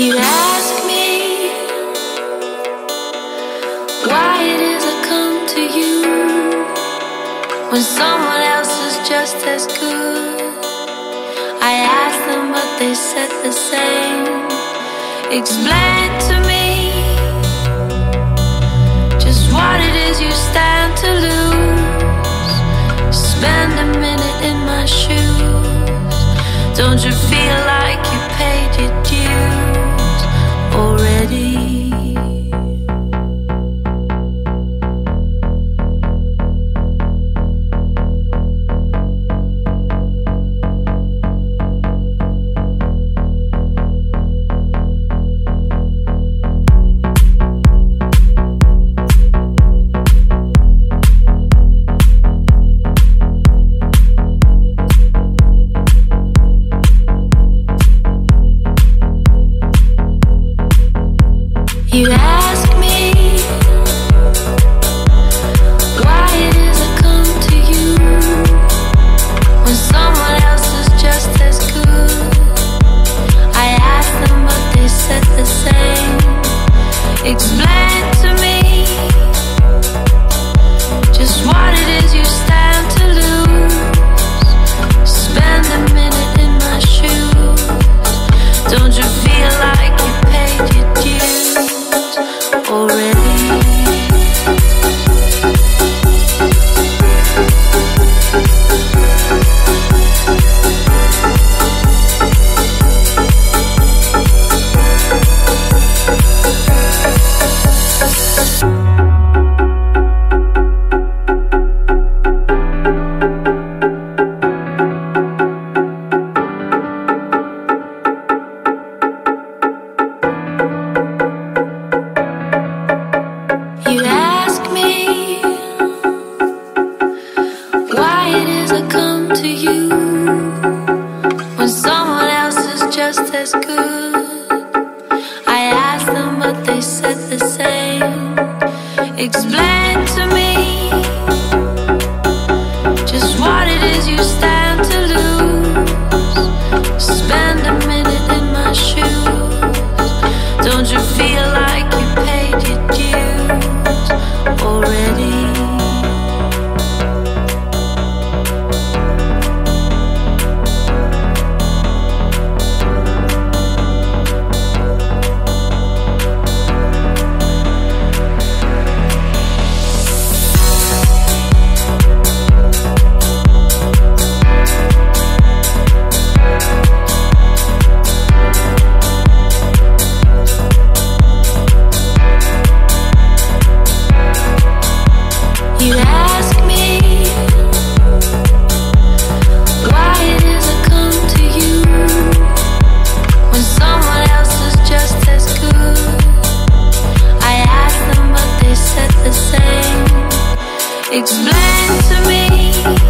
You ask me why it is I come to you when someone else is just as good. I asked them but they said the same. Explain to me just what it is you stand to lose. Spend a minute in my shoes. Don't you feel like you paid your dues already? Explain to me.